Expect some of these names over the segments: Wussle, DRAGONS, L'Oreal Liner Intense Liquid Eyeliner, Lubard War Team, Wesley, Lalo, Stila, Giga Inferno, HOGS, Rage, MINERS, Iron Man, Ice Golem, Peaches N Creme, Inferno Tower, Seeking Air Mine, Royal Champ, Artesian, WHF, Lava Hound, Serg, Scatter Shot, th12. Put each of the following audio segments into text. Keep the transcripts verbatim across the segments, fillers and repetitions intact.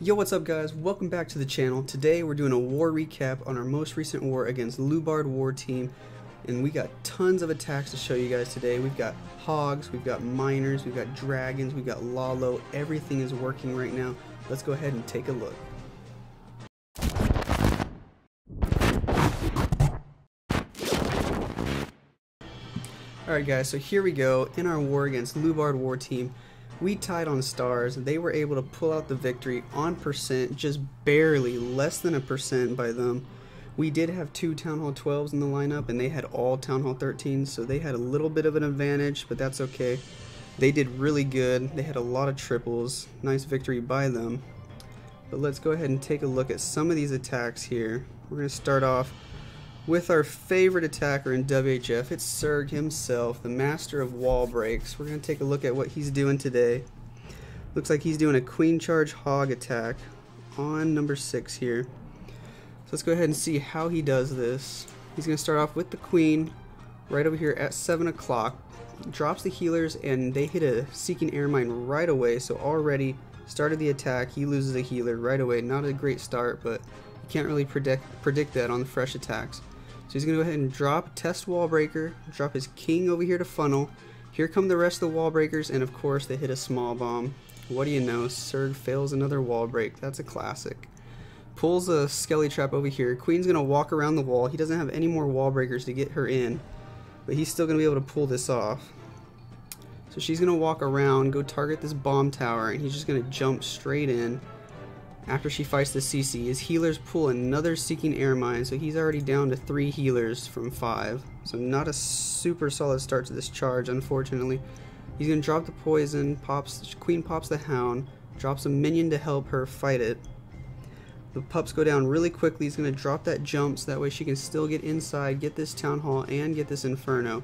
Yo, what's up guys, welcome back to the channel. Today we're doing a war recap on our most recent war against Lubard War Team, and we got tons of attacks to show you guys today. We've got hogs, we've got miners, we've got dragons, we've got Lalo. Everything is working right now. Let's go ahead and take a look. Alright guys, so here we go in our war against Lubard War Team. We tied on stars. They were able to pull out the victory on percent, just barely, less than a percent by them. We did have two Town Hall twelves in the lineup, and they had all Town Hall thirteens, so they had a little bit of an advantage, but that's okay. They did really good. They had a lot of triples. Nice victory by them. But let's go ahead and take a look at some of these attacks here. We're going to start off with our favorite attacker in W H F, it's Serg himself, the master of wall breaks. We're going to take a look at what he's doing today. Looks like he's doing a queen charge hog attack on number six here. So let's go ahead and see how he does this. He's going to start off with the queen right over here at seven o'clock. Drops the healers and they hit a seeking air mine right away, so already started the attack. He loses a healer right away. Not a great start, but you can't really predict, predict that on the fresh attacks. So he's going to go ahead and drop test wall breaker, drop his king over here to funnel. Here come the rest of the wall breakers, and of course they hit a small bomb. What do you know, Serg fails another wall break. That's a classic. Pulls a skelly trap over here. Queen's going to walk around the wall. He doesn't have any more wall breakers to get her in, but he's still going to be able to pull this off. So she's going to walk around, go target this bomb tower, and he's just going to jump straight in. After she fights the C C, his healers pull another seeking air mine, so he's already down to three healers from five. So not a super solid start to this charge, unfortunately. He's gonna drop the poison, pops queen pops the hound, drops a minion to help her fight it. The pups go down really quickly. He's gonna drop that jump so that way she can still get inside, get this town hall, and get this inferno.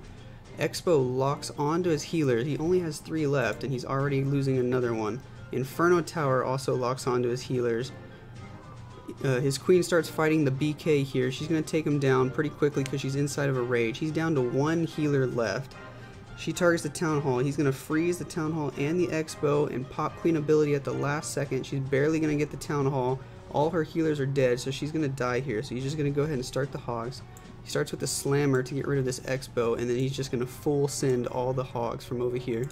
Expo locks onto his healers. He only has three left, and he's already losing another one. Inferno Tower also locks onto his healers. Uh, his queen starts fighting the B K here. She's going to take him down pretty quickly because she's inside of a rage. He's down to one healer left. She targets the Town Hall. He's going to freeze the Town Hall and the Expo and pop queen ability at the last second. She's barely going to get the Town Hall. All her healers are dead, so she's going to die here. So he's just going to go ahead and start the hogs. He starts with the slammer to get rid of this Expo, and then he's just going to full send all the hogs from over here.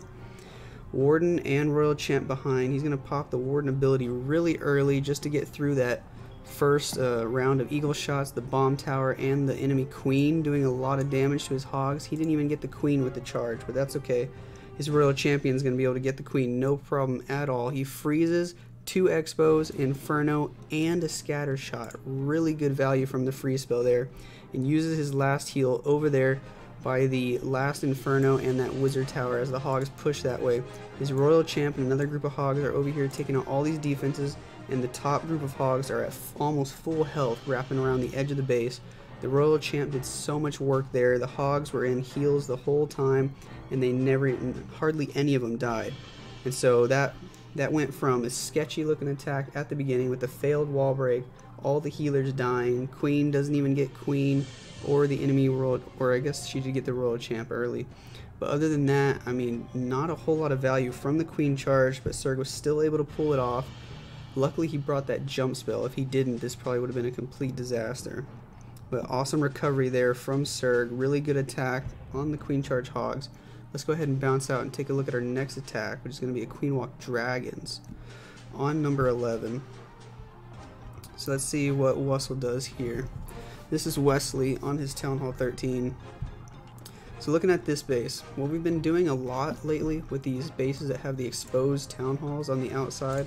Warden and Royal Champ behind. He's going to pop the Warden ability really early just to get through that first uh, round of eagle shots, the bomb tower, and the enemy queen, doing a lot of damage to his hogs. He didn't even get the queen with the charge, but that's okay. His Royal Champion is going to be able to get the queen, no problem at all. He freezes two Expos, Inferno, and a scatter shot. Really good value from the free spell there. And uses his last heal over there by the last Inferno and that Wizard Tower as the hogs push that way. His Royal Champ and another group of hogs are over here taking out all these defenses, and the top group of hogs are at almost full health, wrapping around the edge of the base. The Royal Champ did so much work there. The hogs were in heals the whole time, and they never, hardly any of them died. And so that that went from a sketchy looking attack at the beginning with the failed wall break, all the healers dying, queen doesn't even get queen, or the enemy world, or I guess she did get the Royal Champ early. But other than that, I mean, not a whole lot of value from the queen charge, but Serg was still able to pull it off. Luckily he brought that jump spell. If he didn't, this probably would have been a complete disaster. But awesome recovery there from Serg. Really good attack on the queen charge hogs. Let's go ahead and bounce out and take a look at our next attack, which is going to be a queen walk dragons on number eleven. So let's see what Wussle does here. This is Wesley on his Town Hall thirteen. So looking at this base, what we've been doing a lot lately with these bases that have the exposed Town Halls on the outside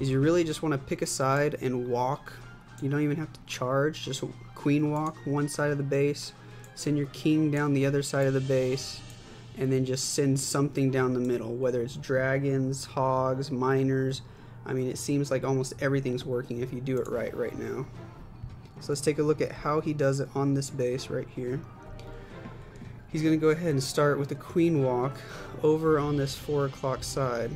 is you really just want to pick a side and walk. You don't even have to charge, just queen walk one side of the base, send your king down the other side of the base, and then just send something down the middle, whether it's dragons, hogs, miners. I mean, it seems like almost everything's working if you do it right right now. So let's take a look at how he does it on this base right here. He's going to go ahead and start with the queen walk over on this four o'clock side.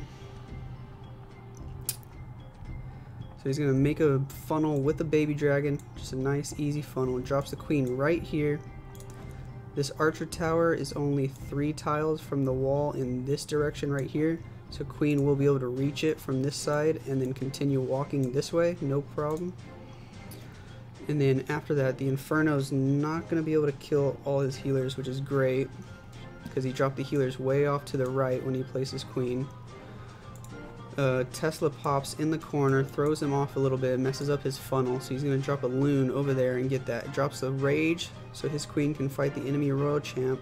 So he's going to make a funnel with the baby dragon, just a nice easy funnel, drops the queen right here. This archer tower is only three tiles from the wall in this direction right here, So Queen will be able to reach it from this side and then continue walking this way, no problem. And then after that, the Inferno's not going to be able to kill all his healers, which is great, because he dropped the healers way off to the right when he places Queen. Uh, Tesla pops in the corner, throws him off a little bit, messes up his funnel, so he's going to drop a Loon over there and get that. Drops a Rage so his Queen can fight the enemy Royal Champ,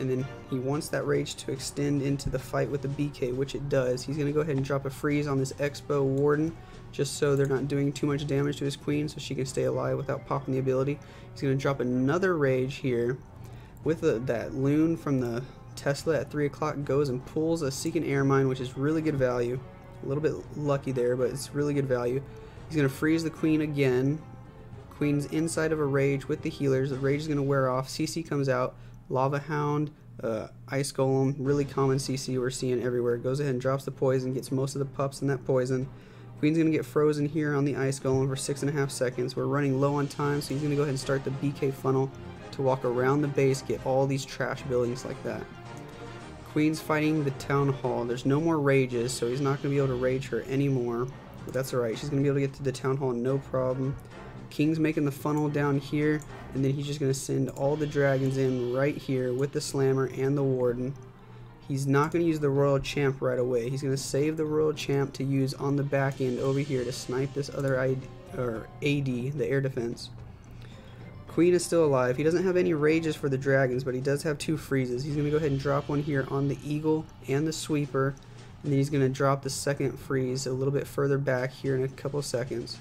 and then he wants that Rage to extend into the fight with the B K, which it does. He's going to go ahead and drop a freeze on this Expo Warden, just so they're not doing too much damage to his Queen, so she can stay alive without popping the ability. He's going to drop another Rage here with the, that Loon from the Tesla at three o'clock, goes and pulls a Seek and Air Mine, which is really good value. A little bit lucky there, but it's really good value. He's going to freeze the Queen again. Queen's inside of a Rage with the healers. The Rage is going to wear off. C C comes out. Lava Hound, uh, Ice Golem, really common C C we're seeing everywhere. Goes ahead and drops the Poison, gets most of the pups in that Poison. Queen's going to get frozen here on the Ice Golem for six and a half seconds. We're running low on time, so he's going to go ahead and start the B K funnel to walk around the base, get all these trash buildings like that. Queen's fighting the Town Hall. There's no more Rages, so he's not going to be able to Rage her anymore. But that's alright. She's going to be able to get to the Town Hall, no problem. King's making the funnel down here, and then he's just going to send all the dragons in right here with the Slammer and the Warden. He's not going to use the Royal Champ right away. He's going to save the Royal Champ to use on the back end over here to snipe this other I D, or A D, the air defense. Queen is still alive. He doesn't have any Rages for the dragons, but he does have two freezes. He's going to go ahead and drop one here on the Eagle and the Sweeper, and then he's going to drop the second freeze a little bit further back here in a couple seconds.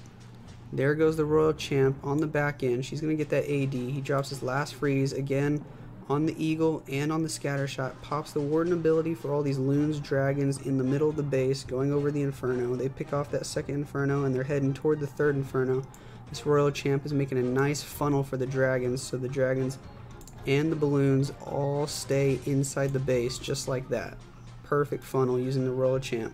There goes the Royal Champ on the back end. She's going to get that A D. He drops his last freeze again on the Eagle and on the Scattershot, pops the Warden ability for all these Loons, dragons in the middle of the base, going over the Inferno. They pick off that second Inferno, and they're heading toward the third Inferno. This Royal Champ is making a nice funnel for the dragons, so the dragons and the balloons all stay inside the base, just like that. Perfect funnel using the Royal Champ.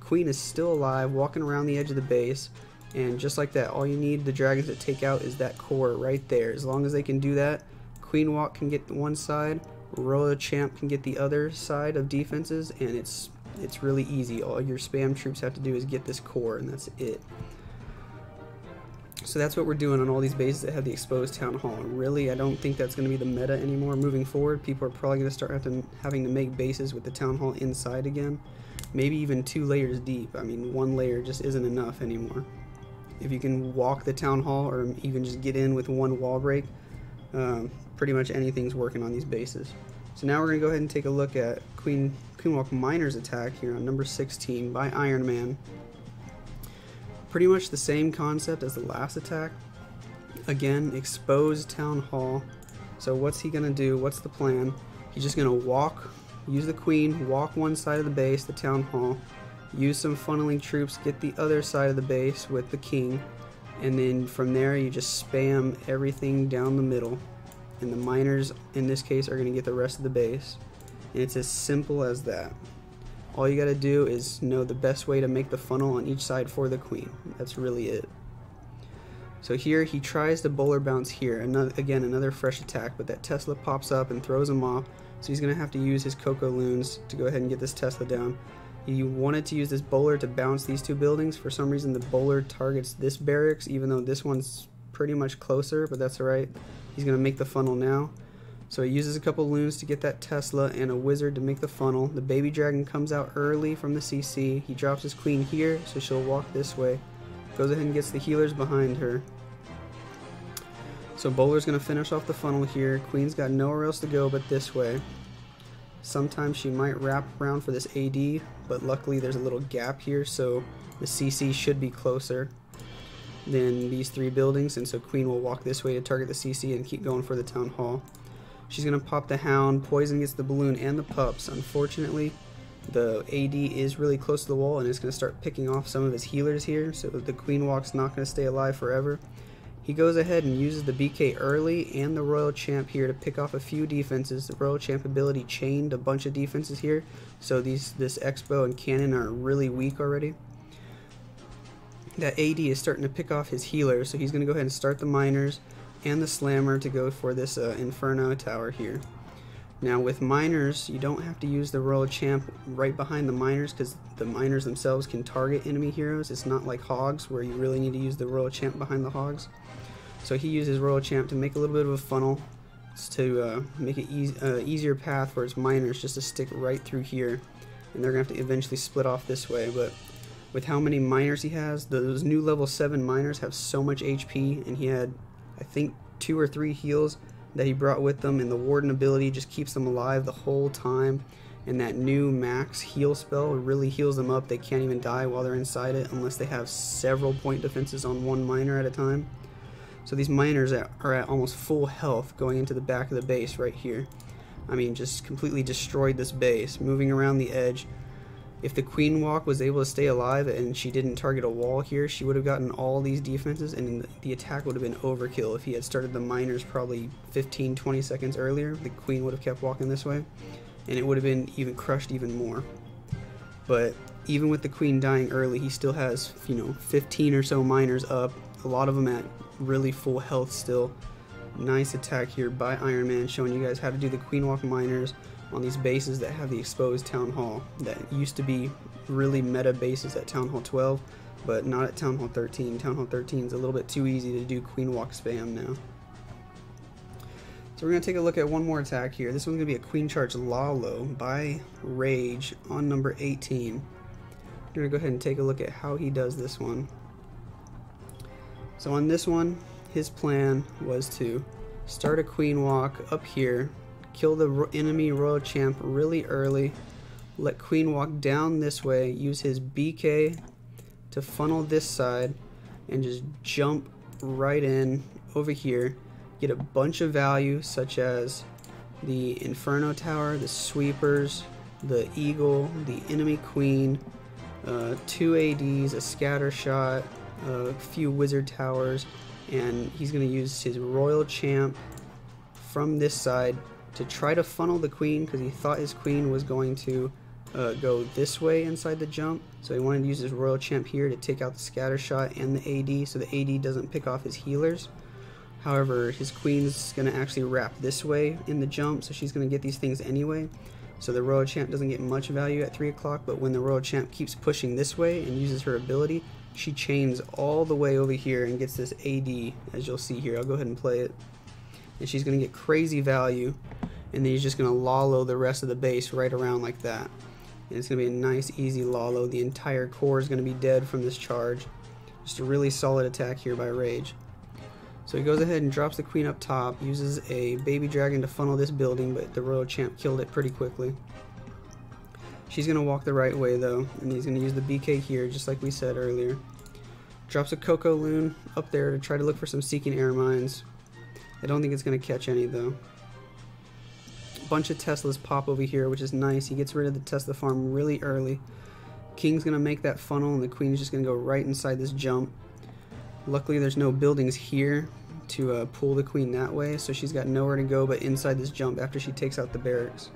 Queen is still alive, walking around the edge of the base, and just like that, all you need the dragons to take out is that core right there. As long as they can do that, Queen Walk can get one side, Royal Champ can get the other side of defenses, and it's, it's really easy. All your spam troops have to do is get this core, and that's it. So that's what we're doing on all these bases that have the exposed Town Hall. Really, I don't think that's going to be the meta anymore moving forward. People are probably going to start having to make bases with the Town Hall inside again. Maybe even two layers deep. I mean, one layer just isn't enough anymore. If you can walk the Town Hall or even just get in with one wall break, um, pretty much anything's working on these bases. So now we're going to go ahead and take a look at Queen Queenwalk Miner's attack here on number sixteen by Iron Man. Pretty much the same concept as the last attack. Again, exposed Town Hall. So what's he gonna do? What's the plan? He's just gonna walk, use the Queen, walk one side of the base, the Town Hall, use some funneling troops, get the other side of the base with the King, and then from there you just spam everything down the middle, and the miners in this case are gonna get the rest of the base. And it's as simple as that. All you gotta do is know the best way to make the funnel on each side for the Queen. That's really it. So here he tries to bowler bounce here. Another, again, another fresh attack, but that Tesla pops up and throws him off. So he's gonna have to use his Coco Loons to go ahead and get this Tesla down. He wanted to use this bowler to bounce these two buildings. For some reason, the bowler targets this barracks, even though this one's pretty much closer, but that's all right. He's gonna make the funnel now. So he uses a couple Loons to get that Tesla and a Wizard to make the funnel. The baby dragon comes out early from the C C. He drops his Queen here, so she'll walk this way. Goes ahead and gets the healers behind her. So bowler's going to finish off the funnel here. Queen's got nowhere else to go but this way. Sometimes she might wrap around for this A D, but luckily there's a little gap here, so the C C should be closer than these three buildings, and so Queen will walk this way to target the C C and keep going for the Town Hall. She's going to pop the Hound. Poison gets the balloon and the pups. Unfortunately, the A D is really close to the wall, and it's going to start picking off some of his healers here, so the Queen Walk's not going to stay alive forever. He goes ahead and uses the B K early and the Royal Champ here to pick off a few defenses. The Royal Champ ability chained a bunch of defenses here, so these this Expo and Cannon are really weak already. That A D is starting to pick off his healers, so he's going to go ahead and start the Miners and the Slammer to go for this uh, Inferno Tower here. Now with miners, you don't have to use the Royal Champ right behind the miners because the miners themselves can target enemy heroes. It's not like Hogs where you really need to use the Royal Champ behind the Hogs. So he uses Royal Champ to make a little bit of a funnel to uh, make an e uh, easier path for his miners just to stick right through here. And they're going to have to eventually split off this way, but with how many miners he has, those new level seven miners have so much H P, and he had, I think, two or three heals that he brought with them, and the Warden ability just keeps them alive the whole time, and that new max heal spell really heals them up. They can't even die while they're inside it unless they have several point defenses on one miner at a time. So these miners are at almost full health going into the back of the base right here. I mean, just completely destroyed this base, moving around the edge. If the Queen Walk was able to stay alive and she didn't target a wall here, she would have gotten all these defenses and the attack would have been overkill. If he had started the miners probably fifteen to twenty seconds earlier, the Queen would have kept walking this way and it would have been even crushed even more. But even with the Queen dying early, he still has, you know, fifteen or so miners up, a lot of them at really full health still. Nice attack here by Iron Man, showing you guys how to do the Queen Walk miners on these bases that have the exposed Town Hall that used to be really meta bases at Town Hall twelve, but not at Town Hall thirteen. Town Hall thirteen is a little bit too easy to do Queen Walk spam now. So we're going to take a look at one more attack here. This one's going to be a Queen Charge Lalo by Rage on number eighteen. We're going to go ahead and take a look at how he does this one. So on this one, his plan was to start a Queen Walk up here, kill the enemy Royal Champ really early, let Queen Walk down this way, use his B K to funnel this side, and just jump right in over here, get a bunch of value such as the Inferno Tower, the Sweepers, the Eagle, the enemy Queen, uh, two A Ds, a Scatter Shot, a few Wizard Towers, and he's going to use his Royal Champ from this side to try to funnel the Queen, because he thought his Queen was going to uh, go this way inside the jump. So he wanted to use his Royal Champ here to take out the Scatter Shot and the A D, so the A D doesn't pick off his healers. However, his Queen's going to actually wrap this way in the jump, so she's going to get these things anyway. So the Royal Champ doesn't get much value at three o'clock, but when the Royal Champ keeps pushing this way and uses her ability, she chains all the way over here and gets this A D, as you'll see here. I'll go ahead and play it. And she's going to get crazy value, and then he's just going to Lalo the rest of the base right around like that. And it's going to be a nice easy Lalo. The entire core is going to be dead from this charge. Just a really solid attack here by Rage. So he goes ahead and drops the Queen up top, uses a Baby Dragon to funnel this building, but the Royal Champ killed it pretty quickly. She's going to walk the right way though, and he's going to use the B K here just like we said earlier. Drops a Coco Loon up there to try to look for some Seeking Air Mines. I don't think it's going to catch any though. A bunch of Teslas pop over here, which is nice. He gets rid of the Tesla farm really early. King's going to make that funnel, and the Queen's just going to go right inside this jump. Luckily there's no buildings here to uh, pull the Queen that way, so she's got nowhere to go but inside this jump after she takes out the barracks.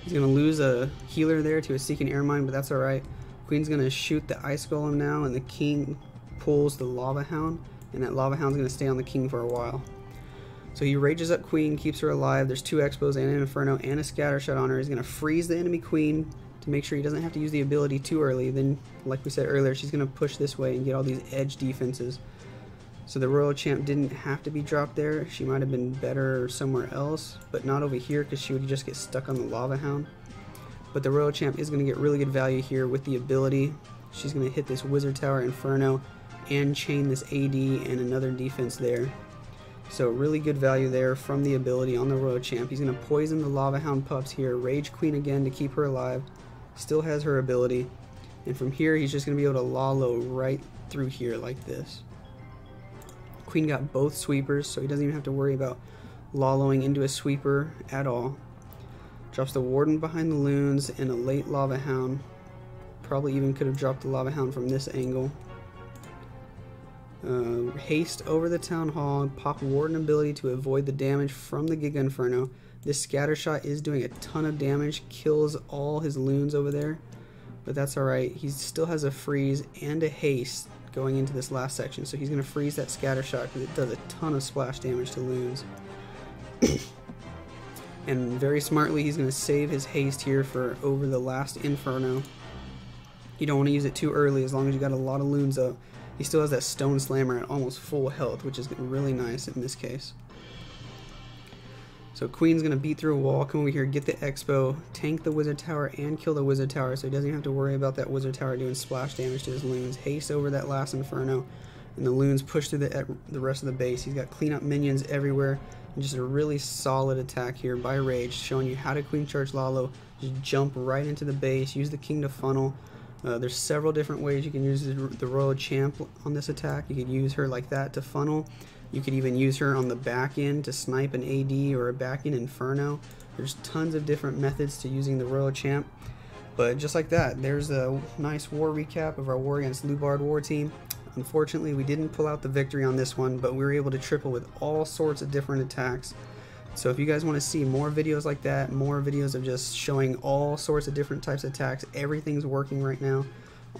He's going to lose a healer there to a Seeking Air Mine, but that's alright. Queen's going to shoot the Ice Golem now, and the King pulls the Lava Hound, and that Lava Hound's going to stay on the King for a while. So he rages up Queen, keeps her alive. There's two Expos and an Inferno and a Scatter Shot on her. He's going to freeze the enemy Queen to make sure he doesn't have to use the ability too early. Then, like we said earlier, she's going to push this way and get all these edge defenses. So the Royal Champ didn't have to be dropped there. She might have been better somewhere else, but not over here because she would just get stuck on the Lava Hound. But the Royal Champ is going to get really good value here with the ability. She's going to hit this Wizard Tower, Inferno, and chain this A D and another defense there. So really good value there from the ability on the Royal Champ. He's going to poison the Lava Hound pups here, Rage Queen again to keep her alive. Still has her ability. And from here, he's just going to be able to Lalo right through here like this. Queen got both Sweepers, so he doesn't even have to worry about Laloing into a Sweeper at all. Drops the Warden behind the Loons and a late Lava Hound. Probably even could have dropped the Lava Hound from this angle. Uh, haste over the Town Hall and pop Warden ability to avoid the damage from the Giga Inferno. This Scatter Shot is doing a ton of damage, kills all his Loons over there, but that's alright. He still has a freeze and a haste going into this last section, so he's going to freeze that Scatter Shot because it does a ton of splash damage to Loons. and very smartly he's going to save his haste here for over the last Inferno. You don't want to use it too early as long as you got a lot of loons up. He still has that Stone Slammer at almost full health, which is really nice in this case. So Queen's going to beat through a wall, come over here, get the Expo, tank the Wizard Tower, and kill the Wizard Tower, so he doesn't even have to worry about that Wizard Tower doing splash damage to his loons. Haste over that last Inferno, and the loons push through the, the rest of the base. He's got cleanup minions everywhere, and just a really solid attack here by Rage, showing you how to Queen Charge Lalo. Just jump right into the base, use the King to funnel. Uh, there's several different ways you can use the, the Royal Champ on this attack. You could use her like that to funnel. You could even use her on the back end to snipe an A D or a back end Inferno. There's tons of different methods to using the Royal Champ. But just like that, there's a nice war recap of our war against Lubard War Team. Unfortunately, we didn't pull out the victory on this one, but we were able to triple with all sorts of different attacks. So if you guys want to see more videos like that, more videos of just showing all sorts of different types of attacks, everything's working right now.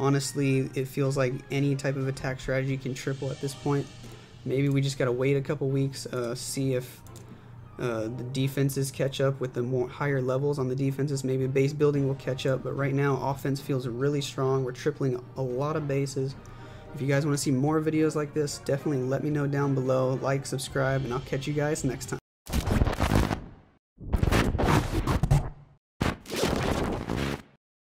Honestly, it feels like any type of attack strategy can triple at this point. Maybe we just got to wait a couple weeks, uh, see if uh, the defenses catch up with the more higher levels on the defenses. Maybe base building will catch up, but right now offense feels really strong. We're tripling a lot of bases. If you guys want to see more videos like this, definitely let me know down below. Like, subscribe, and I'll catch you guys next time.